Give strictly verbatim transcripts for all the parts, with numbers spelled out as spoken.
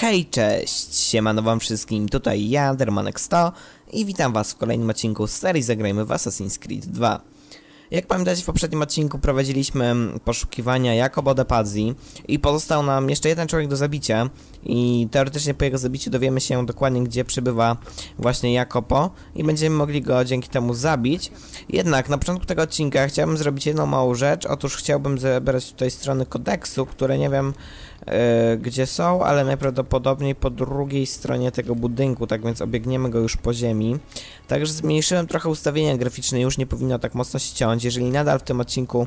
Hej, cześć, siemano wam wszystkim, tutaj ja, Dermanek sto i witam was w kolejnym odcinku serii Zagrajmy w Assassin's Creed dwa. Jak pamiętacie, w poprzednim odcinku prowadziliśmy poszukiwania Jacopo de Pazzi i pozostał nam jeszcze jeden człowiek do zabicia i teoretycznie po jego zabiciu dowiemy się dokładnie, gdzie przybywa właśnie Jacopo i będziemy mogli go dzięki temu zabić. Jednak na początku tego odcinka chciałbym zrobić jedną małą rzecz. Otóż chciałbym zebrać tutaj strony kodeksu, które nie wiem yy, gdzie są, ale najprawdopodobniej po drugiej stronie tego budynku, tak więc obiegniemy go już po ziemi. Także zmniejszyłem trochę ustawienia graficzne, już nie powinno tak mocno ściąć. Jeżeli nadal w tym odcinku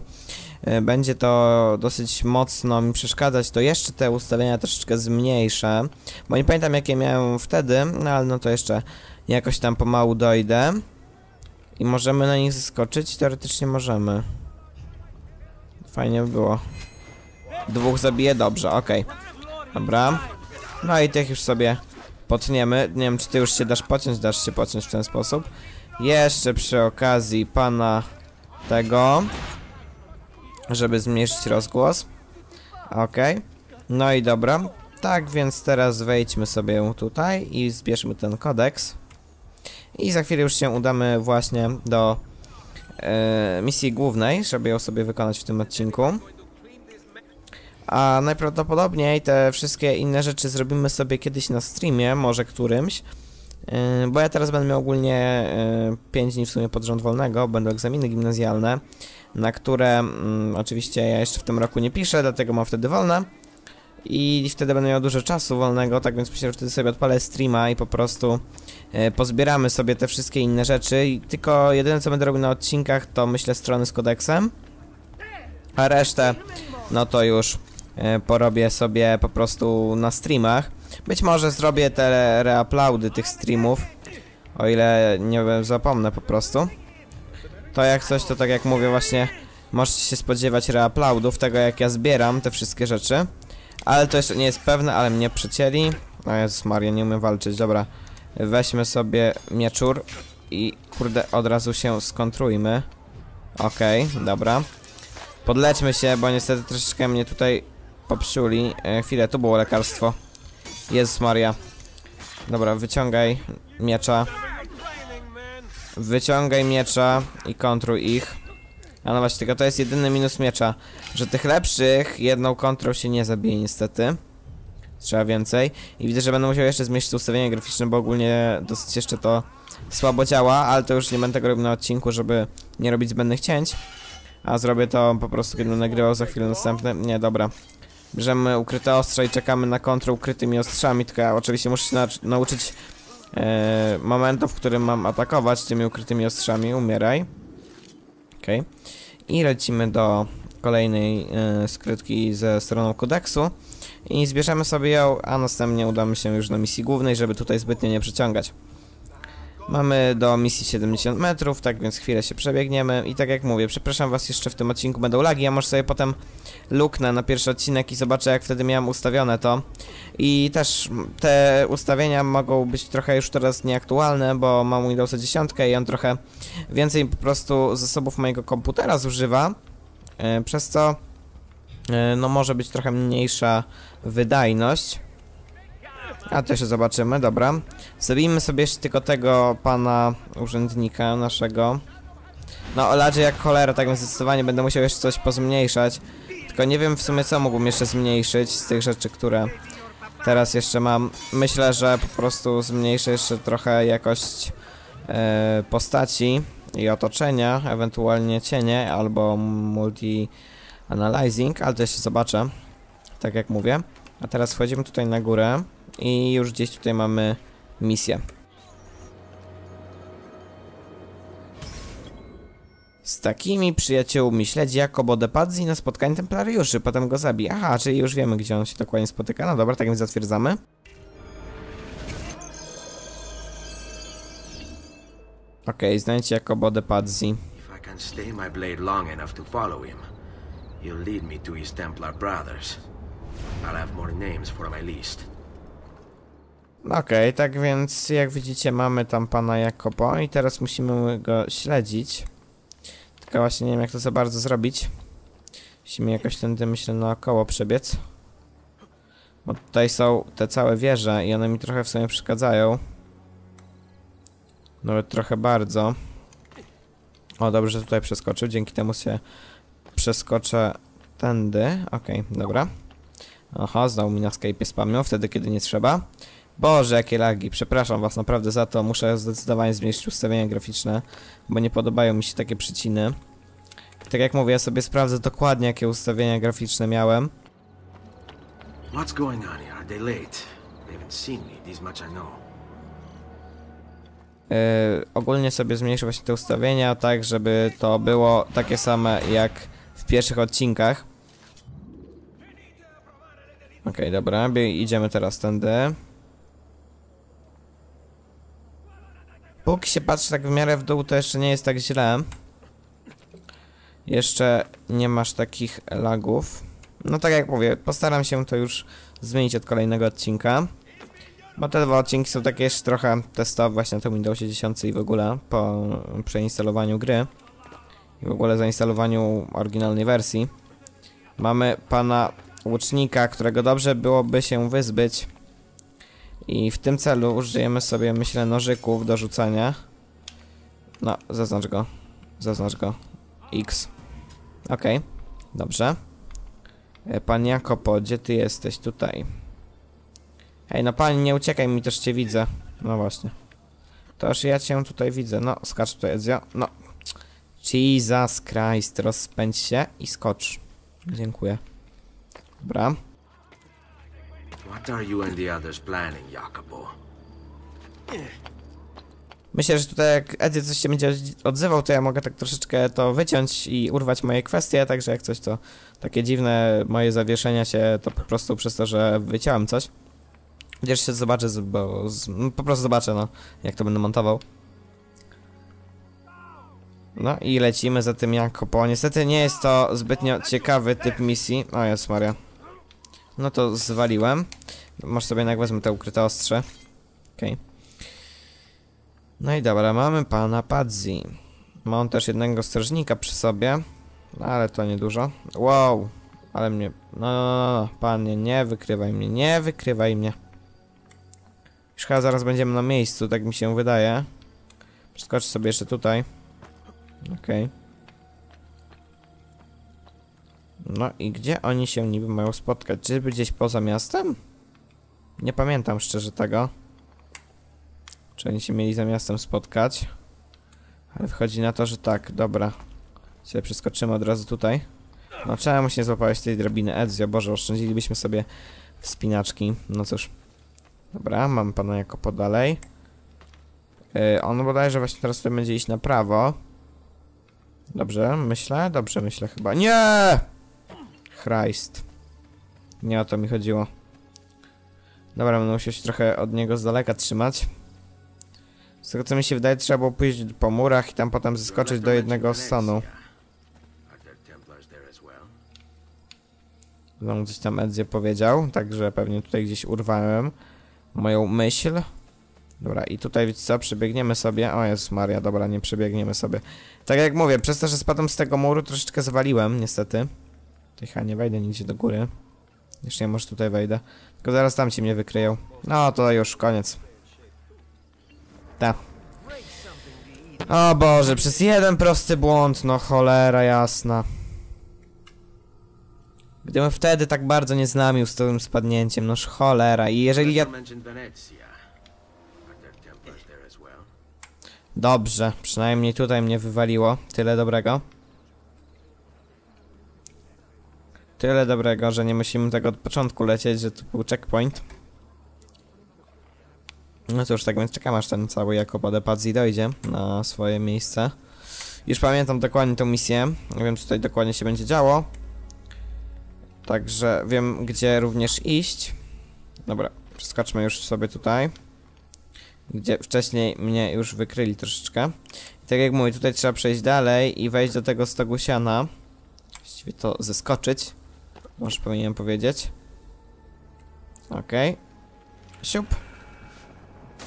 będzie to dosyć mocno mi przeszkadzać, to jeszcze te ustawienia troszeczkę zmniejszę, bo nie pamiętam jakie miałem wtedy, no ale no to jeszcze jakoś tam pomału dojdę. I możemy na nich zaskoczyć? Teoretycznie możemy. Fajnie by było. Dwóch zabije? Dobrze, okej. Okay. Dobra. No i tych już sobie potniemy. Nie wiem, czy ty już się dasz pociąć? Dasz się pociąć w ten sposób. Jeszcze przy okazji pana... tego, żeby zmniejszyć rozgłos. Ok, no i dobra. Tak więc teraz wejdźmy sobie tutaj i zbierzmy ten kodeks. I za chwilę już się udamy właśnie do yy, misji głównej, żeby ją sobie wykonać w tym odcinku. A najprawdopodobniej te wszystkie inne rzeczy zrobimy sobie kiedyś na streamie, może którymś. Bo ja teraz będę miał ogólnie pięć dni w sumie pod rząd wolnego, będą egzaminy gimnazjalne, na które mm, oczywiście ja jeszcze w tym roku nie piszę, dlatego mam wtedy wolne i wtedy będę miał dużo czasu wolnego, tak więc myślę, że wtedy sobie odpalę streama i po prostu y, pozbieramy sobie te wszystkie inne rzeczy. I tylko jedyne co będę robił na odcinkach to myślę strony z kodeksem, a resztę no to już y, porobię sobie po prostu na streamach. Być może zrobię te reaplaudy tych streamów, o ile nie zapomnę po prostu. To jak coś, to tak jak mówię właśnie, możecie się spodziewać reaplaudów, tego jak ja zbieram te wszystkie rzeczy. Ale to jeszcze nie jest pewne, ale mnie przycięli. O Jezus Maria, nie umiem walczyć, dobra. Weźmy sobie mieczur i kurde, od razu się skontrujmy. Okej, okay, dobra. Podlećmy się, bo niestety troszeczkę mnie tutaj popsiuli. E, chwilę, tu było lekarstwo. Jezus Maria. Dobra, wyciągaj miecza. Wyciągaj miecza i kontruj ich. A no właśnie, tylko to jest jedyny minus miecza, że tych lepszych jedną kontrą się nie zabije niestety. Trzeba więcej. I widzę, że będę musiał jeszcze zmniejszyć ustawienie graficzne, bo ogólnie dosyć jeszcze to słabo działa, ale to już nie będę tego robił na odcinku, żeby nie robić zbędnych cięć. A zrobię to po prostu, kiedy będę nagrywał za chwilę następne. Nie, dobra. Bierzemy ukryte ostrza i czekamy na kontrę ukrytymi ostrzami, tylko ja oczywiście muszę się na nauczyć e, momentu, w którym mam atakować tymi ukrytymi ostrzami. Umieraj. Okej. Okay. I lecimy do kolejnej e, skrytki ze stroną kodeksu i zbierzemy sobie ją, a następnie udamy się już do misji głównej, żeby tutaj zbytnio nie przeciągać. Mamy do misji siedemdziesiąt metrów, tak więc chwilę się przebiegniemy i tak jak mówię, przepraszam was, jeszcze w tym odcinku będą lagi, ja może sobie potem luknę na pierwszy odcinek i zobaczę jak wtedy miałem ustawione to. I też te ustawienia mogą być trochę już teraz nieaktualne, bo mam Windowsa dziesięć i on trochę więcej po prostu zasobów mojego komputera zużywa, yy, przez co yy, no może być trochę mniejsza wydajność. A to się zobaczymy, dobra. Zabijmy sobie jeszcze tylko tego pana urzędnika naszego. No, oladzie jak cholera, tak więc zdecydowanie będę musiał jeszcze coś pozmniejszać. Tylko nie wiem w sumie co mógłbym jeszcze zmniejszyć z tych rzeczy, które teraz jeszcze mam. Myślę, że po prostu zmniejszę jeszcze trochę jakość yy, postaci i otoczenia, ewentualnie cienie albo multi-analyzing, ale to jeszcze zobaczę, tak jak mówię. A teraz wchodzimy tutaj na górę i już gdzieś tutaj mamy misję. Z takimi przyjaciółmi śledzi Jacopo de Pazzi na spotkaniu Templariuszy, potem go zabije. Aha, czyli już wiemy gdzie on się dokładnie spotyka. No dobra, tak więc zatwierdzamy. Okej, okay, znajdźcie Jacopo de Pazzi. Okej, okay, tak więc jak widzicie mamy tam pana Jacopo i teraz musimy go śledzić. Tylko właśnie nie wiem jak to za bardzo zrobić. Musimy jakoś tędy myślę naokoło przebiec. Bo tutaj są te całe wieże i one mi trochę w sumie przeszkadzają. Nawet trochę bardzo. O, dobrze, że tutaj przeskoczył. Dzięki temu się przeskoczę tędy. Okej, okay, dobra. Aha, znowu mi na Skype'ie spamią, wtedy kiedy nie trzeba. Boże, jakie lagi. Przepraszam was naprawdę za to. Muszę zdecydowanie zmniejszyć ustawienia graficzne, bo nie podobają mi się takie przyciny. Tak jak mówię, ja sobie sprawdzę dokładnie, jakie ustawienia graficzne miałem. What's going on here? Are they late? They haven't seen me. This much I know. Yy, ogólnie sobie zmniejszę właśnie te ustawienia, tak żeby to było takie same jak w pierwszych odcinkach. Okej, okay, dobra, idziemy teraz tędy. Póki się patrzy tak w miarę w dół, to jeszcze nie jest tak źle. Jeszcze nie masz takich lagów. No tak jak mówię, postaram się to już zmienić od kolejnego odcinka. Bo te dwa odcinki są takie jeszcze trochę testowe właśnie na tym Windowsie dziesięć i w ogóle po przeinstalowaniu gry. I w ogóle zainstalowaniu oryginalnej wersji. Mamy pana łucznika, którego dobrze byłoby się wyzbyć. I w tym celu użyjemy sobie, myślę, nożyków do rzucania. No, zaznacz go. Zaznacz go. X. Okej, okay, dobrze. Pan Jacopo, gdzie ty jesteś? Tutaj. Hej, no pani, nie uciekaj mi, też cię widzę. No właśnie. Toż ja cię tutaj widzę. No, skacz tutaj, Ezio. No. Jesus Christ, rozpędź się i skocz. Dziękuję. Dobra. Myślę, że tutaj jak Ezio coś się będzie odzywał, to ja mogę tak troszeczkę to wyciąć i urwać moje kwestie, także jak coś to takie dziwne moje zawieszenia się, to po prostu przez to, że wyciąłem coś. Wiesz, się zobaczę, bo z, po prostu zobaczę, no, jak to będę montował. No i lecimy za tym Jacopo. Niestety nie jest to zbytnio ciekawy typ misji. O Jezus Maria. No to zwaliłem. Może sobie jednak wezmę te ukryte ostrze. Okej. Okay. No i dobra, mamy pana Pazzi. Ma on też jednego strażnika przy sobie. Ale to niedużo. Wow. Ale mnie... No, no, no, no. Panie, nie wykrywaj mnie. Nie wykrywaj mnie. Już chyba zaraz będziemy na miejscu, tak mi się wydaje. Przeskoczę sobie jeszcze tutaj. Okej. Okay. No i gdzie oni się niby mają spotkać? Czyżby gdzieś poza miastem? Nie pamiętam szczerze tego. Czy oni się mieli za miastem spotkać? Ale wychodzi na to, że tak, dobra. Sobie przeskoczymy od razu tutaj. No czemu się nie złapałeś tej drabiny, Ezio? Boże, oszczędzilibyśmy sobie wspinaczki. No cóż. Dobra, mam pana Jacopo dalej. Yy, on bodajże właśnie teraz tutaj będzie iść na prawo. Dobrze, myślę? Dobrze, myślę chyba. Nie! Christ. Nie o to mi chodziło. Dobra, będę musiał się trochę od niego z daleka trzymać. Z tego co mi się wydaje, trzeba było pójść po murach i tam potem zeskoczyć do jednego stanu. Znowu coś tam Ezio powiedział, także pewnie tutaj gdzieś urwałem moją myśl. Dobra, i tutaj wiecie co, przebiegniemy sobie. O Jezus Maria, dobra, nie przebiegniemy sobie. Tak jak mówię, przez to, że spadłem z tego muru, troszeczkę zwaliłem, niestety. Tycha, nie wejdę nigdzie do góry. Jeszcze nie, może tutaj wejdę. Tylko zaraz tam się mnie wykryją. No to już, koniec. Ta. O Boże, przez jeden prosty błąd, no cholera jasna. Gdybym wtedy tak bardzo nie znamił z tym spadnięciem, noż cholera. I jeżeli ja... Dobrze, przynajmniej tutaj mnie wywaliło. Tyle dobrego. Tyle dobrego, że nie musimy tego od początku lecieć, że tu był checkpoint. No cóż, tak więc czekam aż ten cały Jacopo de Pazzi dojdzie na swoje miejsce. Już pamiętam dokładnie tą misję. Nie wiem, co tutaj dokładnie się będzie działo. Także wiem, gdzie również iść. Dobra, przeskoczmy już sobie tutaj. Gdzie wcześniej mnie już wykryli troszeczkę. I tak jak mówię, tutaj trzeba przejść dalej i wejść do tego stogu siana. Właściwie to zeskoczyć. Może powinienem powiedzieć. Okej. Okay. Siup.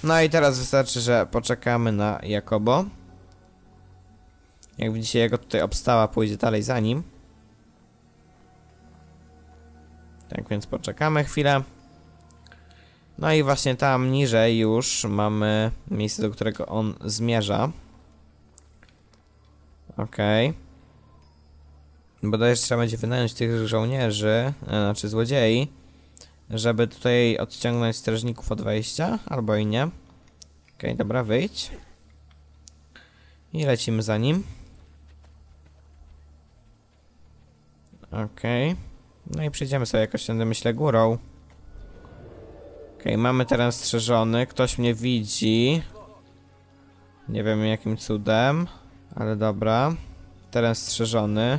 No i teraz wystarczy, że poczekamy na Jacopo. Jak widzicie, jego tutaj obstawa pójdzie dalej za nim. Tak więc poczekamy chwilę. No i właśnie tam niżej już mamy miejsce, do którego on zmierza. Okej. Okay. Bodajże trzeba będzie wynająć tych żołnierzy, znaczy złodziei, żeby tutaj odciągnąć strażników od wejścia, albo i nie. Okej, okay, dobra, wyjdź. I lecimy za nim. Okej. Okay. No i przejdziemy sobie jakoś tędy, myślę, górą. Okej, okay, mamy teren strzeżony. Ktoś mnie widzi. Nie wiem jakim cudem, ale dobra. Teren strzeżony.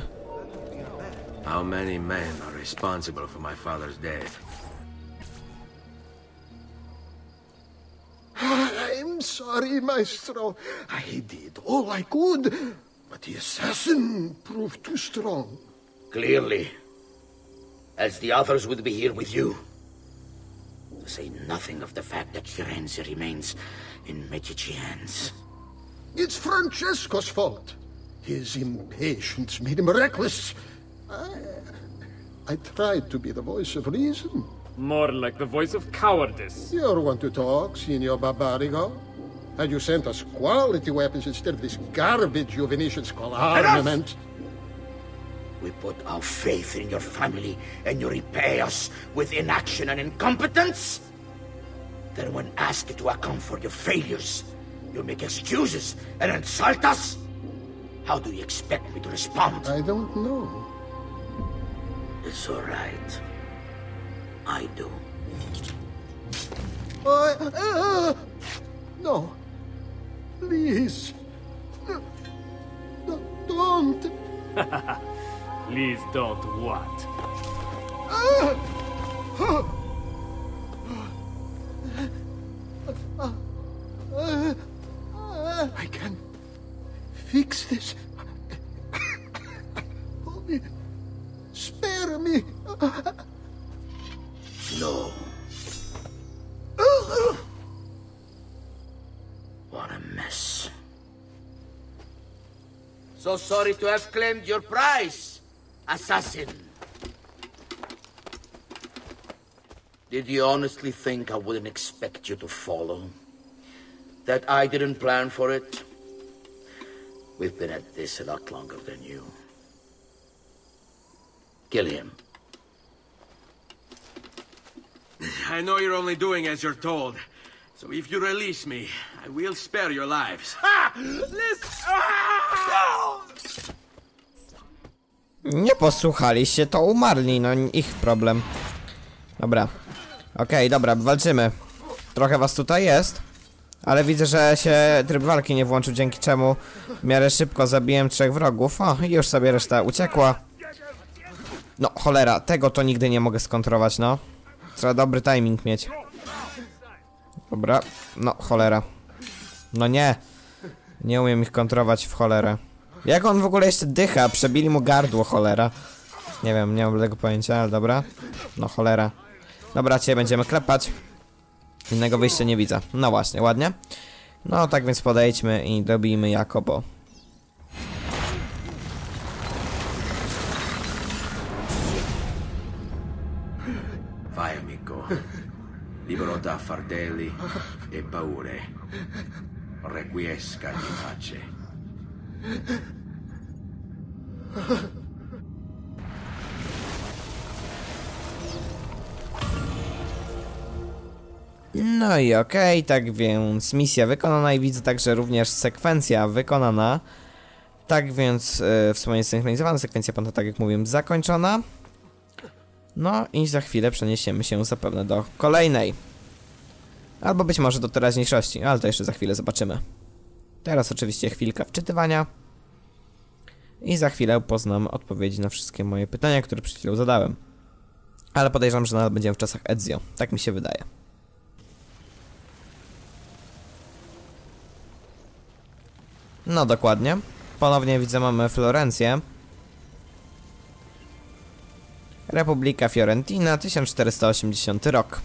How many men are responsible for my father's death? I'm sorry, maestro. I did all I could, but the assassin proved too strong. Clearly, as the others would be here with you. To say nothing of the fact that Firenze remains in Medici hands. It's Francesco's fault. His impatience made him reckless. I, I tried to be the voice of reason. More like the voice of cowardice. You're one to talk, Signor Barbarigo. Had you sent us quality weapons instead of this garbage you Venetians call armament... We put our faith in your family, and you repay us with inaction and incompetence? Then when asked to account for your failures, you make excuses and insult us? How do you expect me to respond? I don't know. It's all right. I do. Uh, uh, no. Please. No, no, don't. Please don't what? I can fix this. Only spare me. No. What a mess. So sorry to have claimed your prize. Assassin! Did you honestly think I wouldn't expect you to follow? That I didn't plan for it? We've been at this a lot longer than you. Kill him. I know you're only doing as you're told. So if you release me, I will spare your lives. Ha! Listen! Ah! No! Nie posłuchali się, to umarli, no ich problem. Dobra. Okej, okay, dobra, walczymy. Trochę was tutaj jest, ale widzę, że się tryb walki nie włączył, dzięki czemu w miarę szybko zabiłem trzech wrogów. O, już sobie reszta uciekła. No, cholera, tego to nigdy nie mogę skontrować, no. Trzeba dobry timing mieć. Dobra, no, cholera. No nie. Nie umiem ich kontrować w cholerę. Jak on w ogóle jeszcze dycha? Przebili mu gardło, cholera. Nie wiem, nie mam tego pojęcia, ale dobra. No cholera. Dobra, cię będziemy klepać. Innego wyjścia nie widzę. No właśnie, ładnie. No tak więc podejdźmy i dobijmy Jacopo. Vai amico. Libero da fardelli e paure. Requiesca in pace. No i okej, okay, tak więc misja wykonana i widzę także również sekwencja wykonana. Tak więc yy, w sumie synchronizowana sekwencja panta, tak jak mówiłem, zakończona. No i za chwilę przeniesiemy się zapewne do kolejnej. Albo być może do teraźniejszości, ale to jeszcze za chwilę zobaczymy. Teraz oczywiście chwilka wczytywania i za chwilę poznam odpowiedzi na wszystkie moje pytania, które przed chwilą zadałem. Ale podejrzewam, że nadal będziemy w czasach Ezio. Tak mi się wydaje. No dokładnie. Ponownie widzę, mamy Florencję. Republika Fiorentina, tysiąc czterysta osiemdziesiąty rok.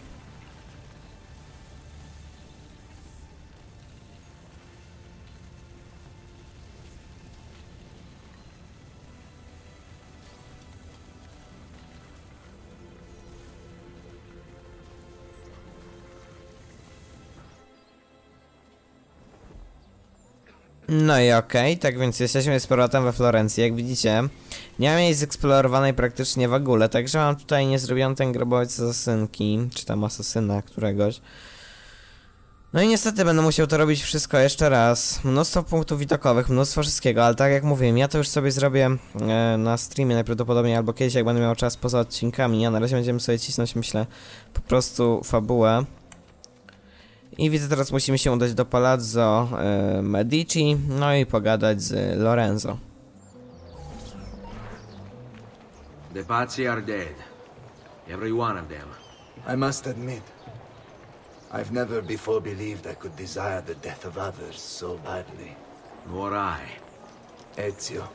No i okej, okay, tak więc jesteśmy z powrotem we Florencji, jak widzicie. Nie mam jej zeksplorowanej praktycznie w ogóle, także mam tutaj niezrobiony ten grobowiec asasynki, czy tam asasyna któregoś. No i niestety będę musiał to robić wszystko jeszcze raz. Mnóstwo punktów widokowych, mnóstwo wszystkiego, ale tak jak mówiłem, ja to już sobie zrobię e, na streamie najprawdopodobniej, albo kiedyś, jak będę miał czas poza odcinkami, a na razie będziemy sobie cisnąć, myślę, po prostu fabułę. I widzę, teraz musimy się udać do Palazzo e, Medici, no i pogadać z Lorenzo. De Pazzi are dead. Every one of them. I must admit, I've never before believed I could desire the death of others so badly. Nor I. Ezio,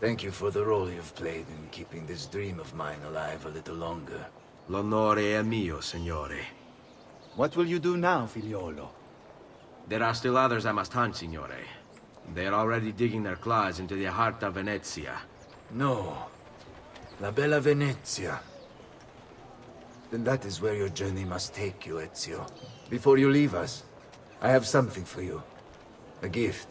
thank you for the role you've played in keeping this dream of mine alive a little longer. L'onore è mio, signore. What will you do now, figliolo? There are still others I must hunt, signore. They're already digging their claws into the heart of Venezia. No. La bella Venezia. Then that is where your journey must take you, Ezio. Before you leave us, I have something for you. A gift.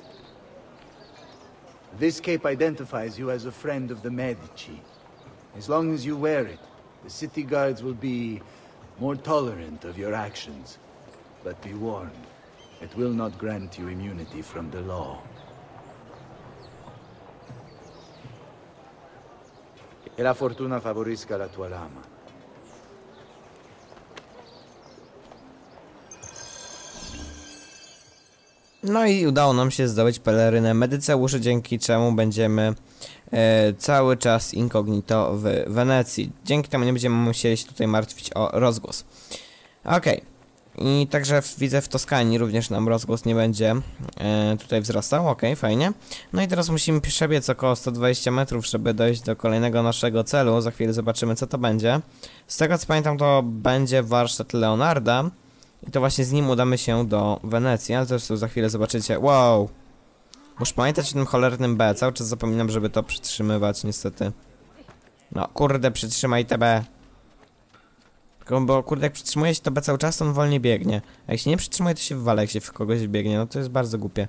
This cape identifies you as a friend of the Medici. As long as you wear it, the city guards will be more tolerant of your actions. But be warned, it will not grant you immunity from the law. Che la fortuna favorisca la tua lama. No i udało nam się zdobyć pelerynę medyceuszy, dzięki czemu będziemy e, cały czas incognito w Wenecji. Dzięki temu nie będziemy musieli się tutaj martwić o rozgłos. Okej. Okay. I także w, widzę, w Toskanii również nam rozgłos nie będzie e, tutaj wzrastał. Okej, okay, fajnie. No i teraz musimy przebiec około sto dwadzieścia metrów, żeby dojść do kolejnego naszego celu. Za chwilę zobaczymy, co to będzie. Z tego, co pamiętam, to będzie warsztat Leonarda. I to właśnie z nim udamy się do Wenecji, ale zresztą za chwilę zobaczycie. Wow! Muszę pamiętać o tym cholernym B, cały czas zapominam, żeby to przytrzymywać, niestety. No kurde, przytrzymaj te B. Tylko, bo kurde, jak przytrzymuje się to B cały czas, to on wolniej biegnie. A jak się nie przytrzymuje, to się wywala, jak się w kogoś biegnie, no to jest bardzo głupie.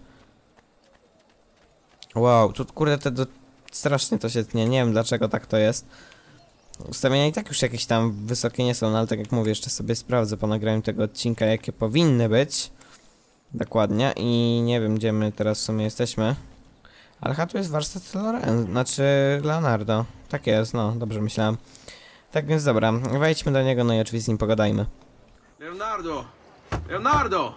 Wow, tu kurde, te do... strasznie to się tnie, nie wiem dlaczego tak to jest. Ustawienia i tak już jakieś tam wysokie nie są, no ale tak jak mówię, jeszcze sobie sprawdzę po nagraniu tego odcinka, jakie powinny być. Dokładnie. I nie wiem, gdzie my teraz w sumie jesteśmy. Ale ha, tu jest warsztat Lorenzo, znaczy Leonardo. Tak jest, no, dobrze myślałem. Tak więc dobra, wejdźmy do niego, no i oczywiście z nim pogadajmy. Leonardo! Leonardo!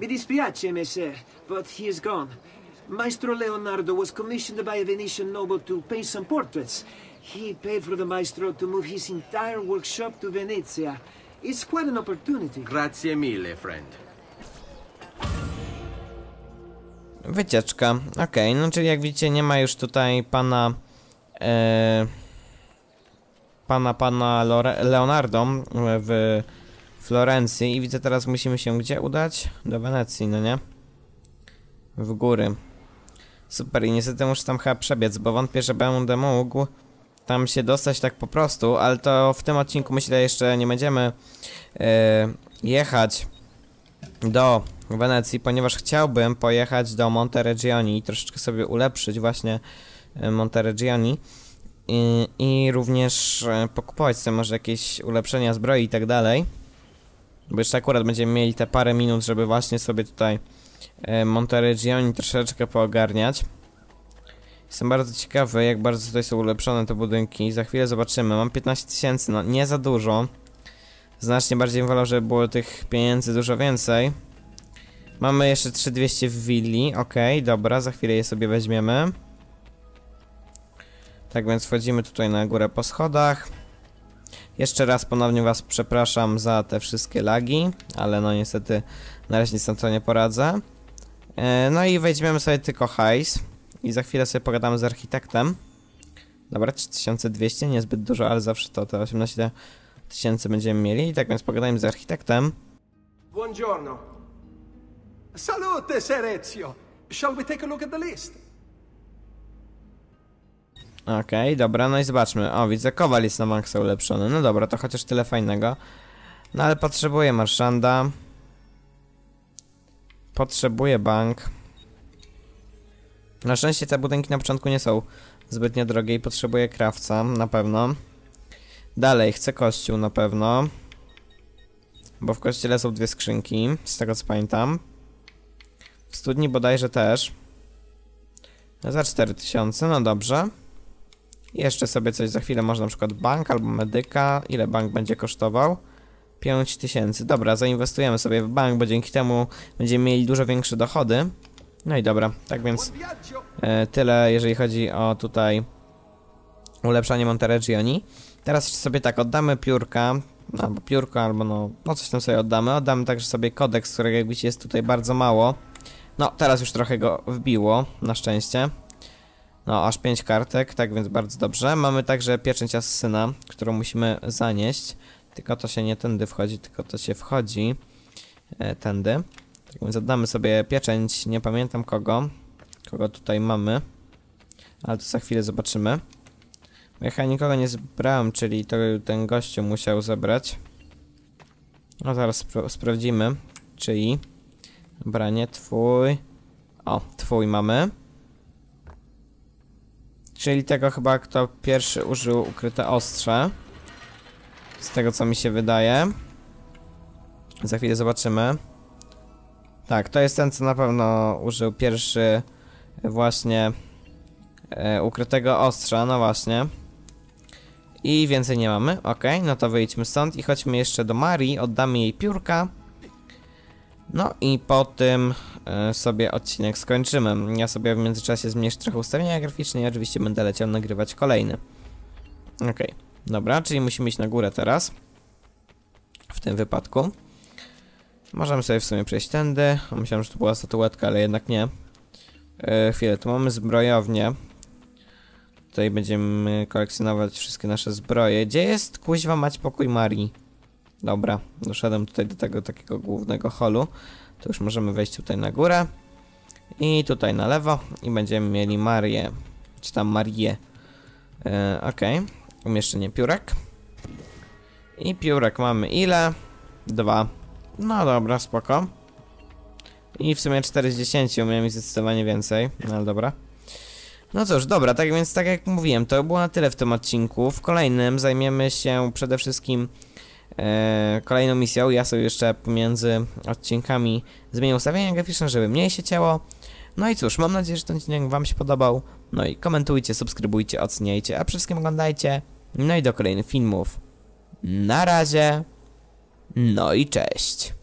Mi dispiace, messer, but he is gone. Maestro Leonardo was commissioned by a Venetian noble to paint some portraits. He paid for the maestro to move his entire workshop to Venezia. It's quite an opportunity. Grazie mille, friend. Wycieczka. Okej, okay, no czyli jak widzicie, nie ma już tutaj pana... E, pana, pana Lore, Leonardo w Florencji. I widzę, teraz musimy się gdzie udać? Do Wenecji, no nie? W góry. Super, i niestety muszę tam chyba przebiec, bo wątpię, że będę mógł tam się dostać tak po prostu, ale to w tym odcinku myślę jeszcze nie będziemy yy, jechać do Wenecji, ponieważ chciałbym pojechać do Monteriggioni i troszeczkę sobie ulepszyć właśnie Monteriggioni i, i również pokupować sobie może jakieś ulepszenia zbroi i tak dalej, bo jeszcze akurat będziemy mieli te parę minut, żeby właśnie sobie tutaj Monteriggioni troszeczkę poogarniać. Jestem bardzo ciekawy, jak bardzo tutaj są ulepszone te budynki. Za chwilę zobaczymy. Mam piętnaście tysięcy, no nie za dużo. Znacznie bardziej bym wolał, żeby było tych pieniędzy dużo więcej. Mamy jeszcze trzy tysiące dwieście w willi. Okej, okay, dobra, za chwilę je sobie weźmiemy. Tak więc wchodzimy tutaj na górę po schodach. Jeszcze raz ponownie was przepraszam za te wszystkie lagi, ale no niestety na razie nic na to nie poradzę. No i weźmiemy sobie tylko hajs i za chwilę sobie pogadamy z architektem. Dobra, trzy tysiące dwieście, niezbyt dużo, ale zawsze to te osiemnaście tysięcy będziemy mieli. I tak więc pogadajmy z architektem. Buongiorno. Salute, Serezio. Shall we take a look at the list? Okej, okay, dobra, no i zobaczmy. O, widzę, kowal jest na maksa ulepszony. No dobra, to chociaż tyle fajnego. No ale potrzebuję marszanda. Potrzebuję bank. Na szczęście te budynki na początku nie są zbytnio drogie i potrzebuję krawca, na pewno. Dalej, chcę kościół na pewno. Bo w kościele są dwie skrzynki, z tego co pamiętam. W studni bodajże też. Za cztery tysiące, no dobrze. Jeszcze sobie coś za chwilę, może na przykład bank albo medyka. Ile bank będzie kosztował? pięć tysięcy. Dobra, zainwestujemy sobie w bank, bo dzięki temu będziemy mieli dużo większe dochody. No i dobra, tak więc e, tyle, jeżeli chodzi o tutaj ulepszanie Monteriggioni. Teraz sobie tak, oddamy piórka, no, albo piórko, albo no, no coś tam sobie oddamy. Oddamy także sobie kodeks, którego jak widzicie jest tutaj bardzo mało. No, teraz już trochę go wbiło, na szczęście. No, aż pięć kartek, tak więc bardzo dobrze. Mamy także pieczęć asasyna, którą musimy zanieść. Tylko to się nie tędy wchodzi, tylko to się wchodzi e, tędy. Tak więc oddamy sobie pieczęć, nie pamiętam kogo. Kogo tutaj mamy. Ale to za chwilę zobaczymy. Ja chyba nikogo nie zebrałem, czyli to ten gościu musiał zebrać. No zaraz spro sprawdzimy, czyli... Branie twój... O, twój mamy. Czyli tego chyba, kto pierwszy użył ukryte ostrze. Z tego co mi się wydaje. Za chwilę zobaczymy. Tak, to jest ten, co na pewno użył pierwszy właśnie e, ukrytego ostrza, no właśnie. I więcej nie mamy, ok, no to wyjdźmy stąd i chodźmy jeszcze do Marii, oddamy jej piórka. No i po tym e, sobie odcinek skończymy. Ja sobie w międzyczasie zmienię trochę ustawienia graficzne i oczywiście będę leciał nagrywać kolejny. Ok, dobra, czyli musimy iść na górę teraz. W tym wypadku. Możemy sobie w sumie przejść tędy. Myślałem, że to była statuetka, ale jednak nie. Yy, chwilę, tu mamy zbrojownię. Tutaj będziemy kolekcjonować wszystkie nasze zbroje. Gdzie jest kuźwa mać pokój Marii? Dobra, doszedłem tutaj do tego takiego głównego holu. To już możemy wejść tutaj na górę. I tutaj na lewo. I będziemy mieli Marię. Czy tam Marię. Yy, Okej. Okay. Umieszczenie piórek. I piórek mamy ile? Dwa. No dobra, spoko. I w sumie cztery z dziesięciu, miałem zdecydowanie więcej, no ale dobra. No cóż, dobra, tak więc tak jak mówiłem, to było na tyle w tym odcinku. W kolejnym zajmiemy się przede wszystkim e, kolejną misją. Ja sobie jeszcze pomiędzy odcinkami zmienię ustawienia graficzne, żeby mniej się ciało. No i cóż, mam nadzieję, że ten odcinek wam się podobał. No i komentujcie, subskrybujcie, oceniajcie, a przede wszystkim oglądajcie. No i do kolejnych filmów. Na razie. No i cześć.